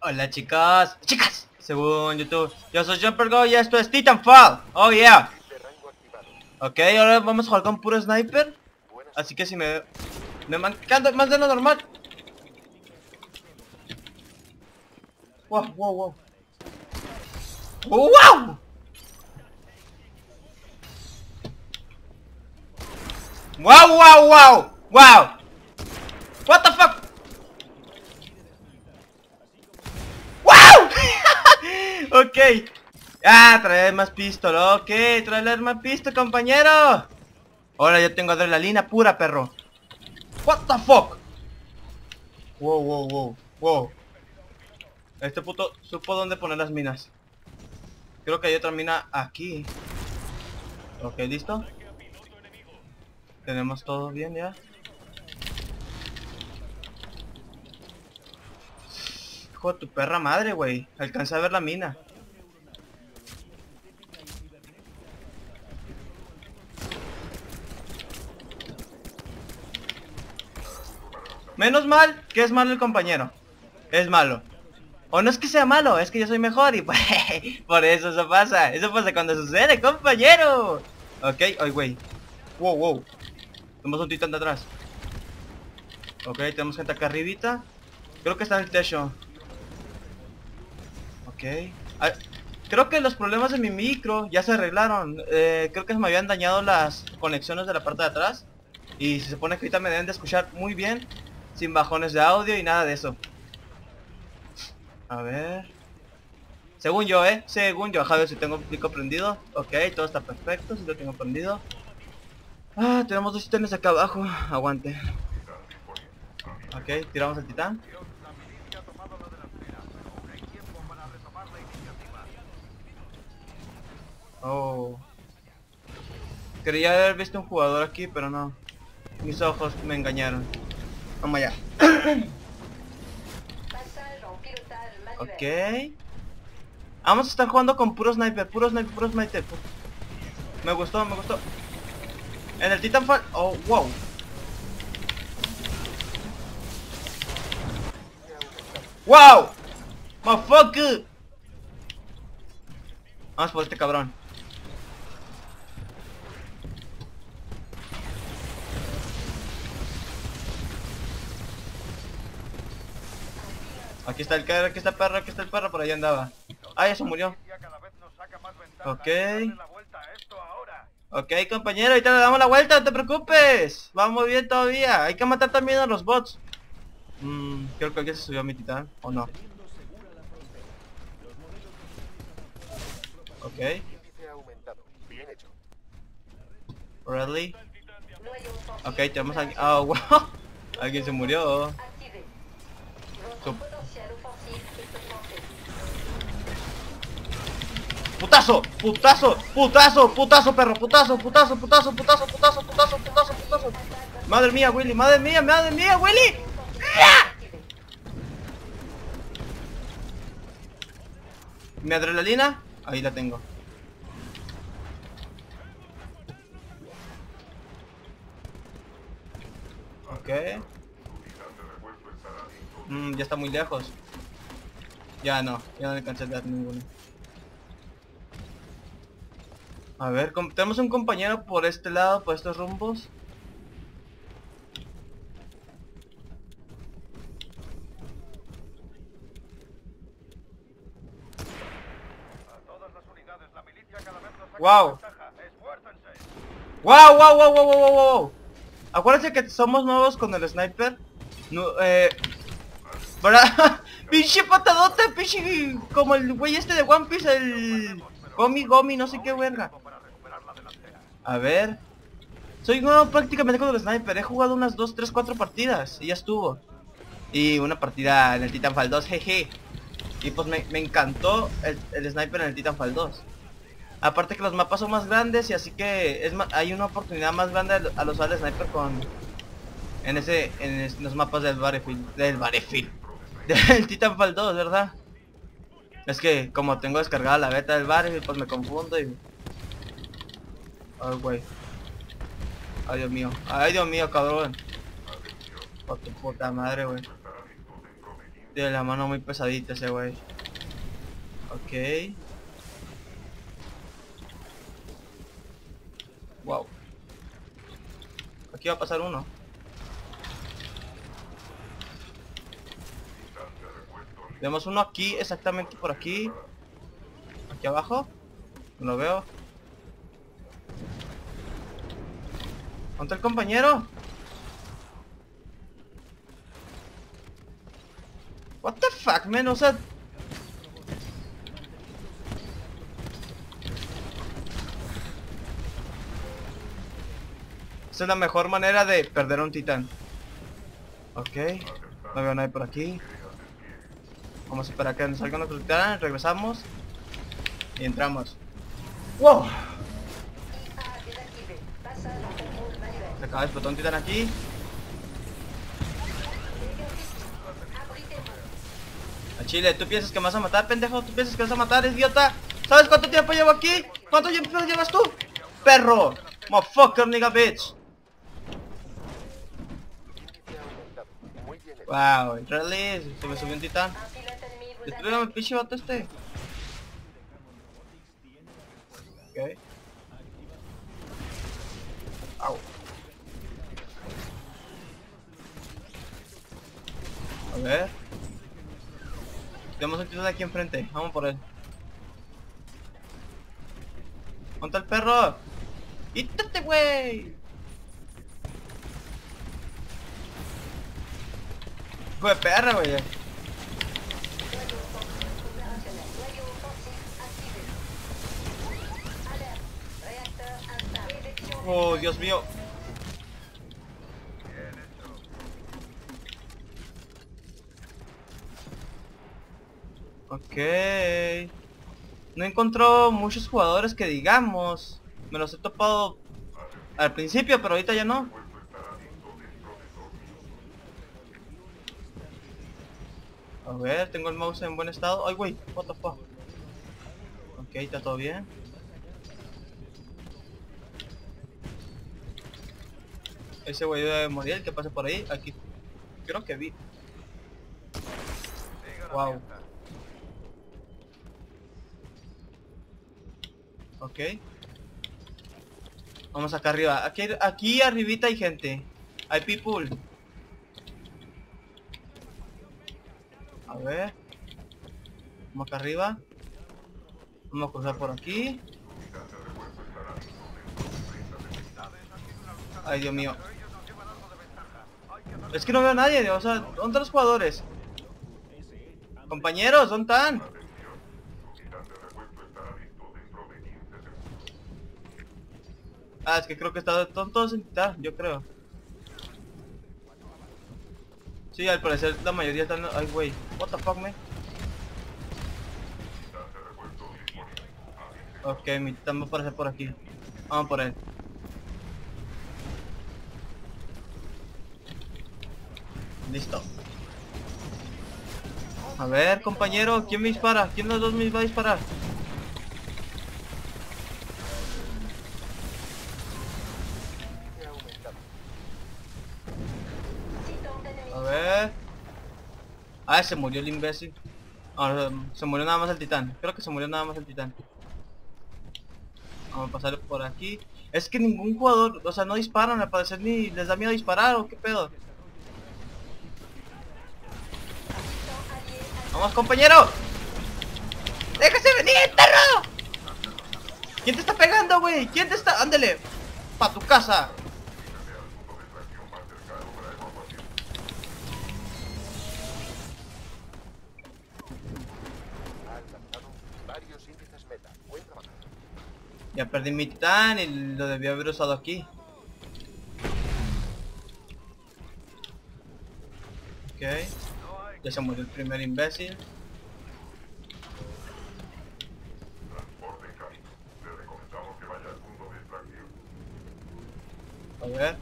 Hola chicos, chicas, según YouTube, yo soy JumperGo y esto es Titanfall. Oh yeah. Ok, ahora vamos a jugar con puro sniper. Así que si me mancando más de lo normal. Wow, wow, wow. ¡Oh, wow! Wow, wow, wow, wow. What the fuck? ¡Wow! Ok. Ah, traer más pistola. Ok, traer más pistola, compañero. Ahora yo tengo adrenalina pura, perro. What the fuck? Wow, wow, wow, wow. Este puto supo dónde poner las minas. Creo que hay otra mina aquí. Ok, listo. Tenemos todo bien ya. Hijo de tu perra madre, güey. Alcancé a ver la mina. Menos mal que es malo el compañero. Es malo. O no es que sea malo, es que yo soy mejor y por eso pasa. Eso pasa cuando sucede, compañero. Ok, ay, güey. Wow, wow. Tenemos un titán de atrás. Ok, tenemos gente acá arribita. Creo que está en el techo. Ok. Ah, creo que los problemas de mi micro ya se arreglaron. Creo que se me habían dañado las conexiones de la parte de atrás. Y se supone que ahorita me deben de escuchar muy bien. Sin bajones de audio y nada de eso. A ver. Según yo, según yo. A ver si tengo el micro prendido. Ok, todo está perfecto. Si lo tengo prendido. Ah, tenemos dos titanes acá abajo. Aguante. Ok, tiramos al titán. Oh. Quería haber visto un jugador aquí, pero no. Mis ojos me engañaron. Vamos allá. Ok. Vamos a estar jugando con puro sniper, puro sniper, puro sniper. Me gustó, me gustó. En el Titanfall. Oh, wow. Wow. Motherfucker. Vamos por este cabrón. Aquí está el perro, aquí está el perro, aquí está el perro. Por ahí andaba. Ah, ya se murió. Ok. Ok, compañero, ahorita le damos la vuelta, no te preocupes. Vamos bien todavía. Hay que matar también a los bots. Creo que alguien se subió a mi titán, ¿o no? Ok. Bradley. Ok, tenemos aquí. Ah, oh, wow. Alguien se murió. Putazo, putazo, putazo, putazo, perro, putazo, putazo, putazo, putazo, putazo, putazo, putazo, putazo. Madre mía, Willy, madre mía, Willy. Mi adrenalina, ahí la tengo. Ok. Ya está muy lejos. Ya no alcancé a dar ninguno. A ver, tenemos un compañero por este lado, por estos rumbos. A todas las unidades, la milicia cada vez nos saca ventaja. Esfuércense. Wow, wow, wow, wow, wow, wow. Acuérdense que somos nuevos con el sniper. No, ¿verdad? Pinche patadote, pinche como el güey este de One Piece, el Gomi, no sé qué verga. A ver. Soy nuevo prácticamente con el sniper. He jugado unas 2, 3, 4 partidas. Y ya estuvo. Y una partida en el Titanfall 2, jeje. Y pues me encantó el sniper en el Titanfall 2. Aparte que los mapas son más grandes y así que es hay una oportunidad más grande al usar el sniper en los mapas del Battlefield. Del Titanfall 2, ¿verdad? Es que como tengo descargada la beta del Battlefield, pues me confundo y... Ay, güey. Ay, Dios mío, cabrón. Por tu puta madre, güey. Tiene la mano muy pesadita ese güey. Ok. Wow. Aquí va a pasar uno. Vemos uno aquí, exactamente por aquí. Aquí abajo. No lo veo. ¿Dónde está el compañero? What the fuck, man, o sea... Esa es la mejor manera de perder a un titán. Ok. No veo a nadie por aquí. Vamos a esperar a que nos salga nuestro titán. Regresamos. Y entramos. ¡Wow! Se acaba de explotar un titán aquí. A Chile, ¿tú piensas que me vas a matar, pendejo? ¿Tú piensas que me vas a matar, idiota? ¿Sabes cuánto tiempo llevo aquí? ¿Cuánto tiempo llevas tú? ¡Perro! ¡Motherfucker, nigga, bitch! Wow, really, se me subió un titán. Destruyame el pinche vato este. Ok. Au. A ver. Tenemos un titán aquí enfrente, vamos por él. ¡Monta el perro! ¡Quítate, güey! ¡Hijo de perra, güey! ¡Oh, Dios mío! Ok. No encontró muchos jugadores que digamos. Me los he topado al principio, pero ahorita ya no. A ver, tengo el mouse en buen estado. Ay, güey, what the fuck. Ok, está todo bien. Ese güey debe morir, el que pase por ahí. Aquí, creo que vi. Wow. Ok. Vamos acá arriba. Aquí arribita hay gente. Hay people. A ver. Vamos acá arriba. Vamos a cruzar por aquí. Ay, Dios mío. Es que no veo a nadie. O sea, ¿dónde están los jugadores? Compañeros, ¿dónde están? Ah, es que creo que están todos en titán, yo creo. Sí, al parecer la mayoría están... Ay, güey. What the fuck, man. Ok, mi titán va a aparecer por aquí. Vamos por él. Listo. A ver, compañero, ¿quién me dispara? ¿Quién de los dos me va a disparar? Ah, se murió el imbécil. Ah, se murió nada más el titán. Creo que se murió nada más el titán. Vamos a pasar por aquí. Es que ningún jugador, o sea, no disparan al parecer, ni les da miedo disparar o qué pedo. Vamos, compañero. ¡Déjase venir, perro! ¿Quién te está pegando, güey? ¿Quién te está...? Ándale, pa' tu casa. Ya perdí mi titán y lo debí haber usado aquí. Ok. Ya se murió el primer imbécil. A ver.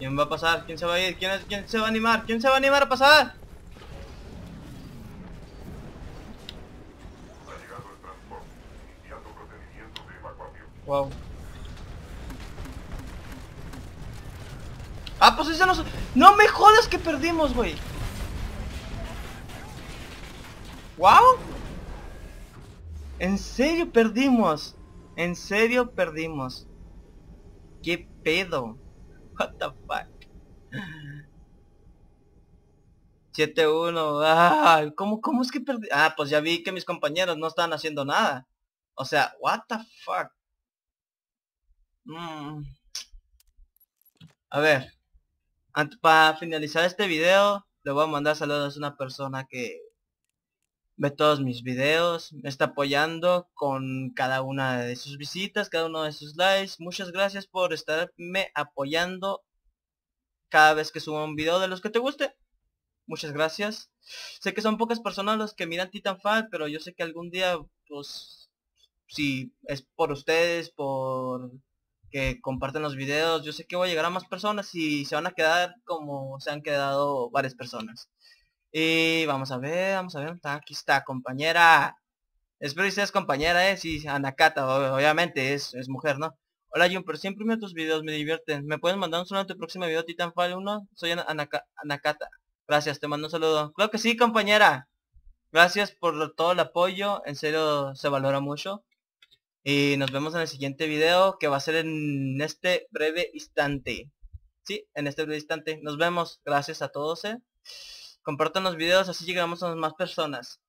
¿Quién va a pasar? ¿Quién se va a ir? ¿Quién se va a animar? ¿Quién se va a animar a pasar? Wow. Ah, pues ese no... ¡No me jodas que perdimos, güey! ¡Wow! ¿En serio perdimos? ¿En serio perdimos? ¿Qué pedo? What the fuck. 7-1. Ah, ¿cómo es que perdí? Ah, pues ya vi que mis compañeros no estaban haciendo nada. O sea, what the fuck. A ver, para finalizar este video, le voy a mandar saludos a una persona que ve todos mis videos, me está apoyando con cada una de sus visitas, cada uno de sus likes. Muchas gracias por estarme apoyando cada vez que subo un video de los que te guste. Muchas gracias. Sé que son pocas personas los que miran Titanfall, pero yo sé que algún día, pues, si es por ustedes, por que comparten los videos, yo sé que voy a llegar a más personas y se van a quedar como se han quedado varias personas. Y vamos a ver, aquí está, compañera. Espero que seas compañera, sí, Anakata, obviamente, es mujer, ¿no? Hola Jumper, siempre miro tus videos, me divierten. ¿Me puedes mandar un saludo a tu próximo video, Titanfall 1? Soy Anakata. Gracias, te mando un saludo. Claro que sí, compañera. Gracias por todo el apoyo. En serio, se valora mucho. Y nos vemos en el siguiente video, que va a ser en este breve instante. Sí, en este breve instante. Nos vemos. Gracias a todos. Compartan los videos, así llegamos a más personas.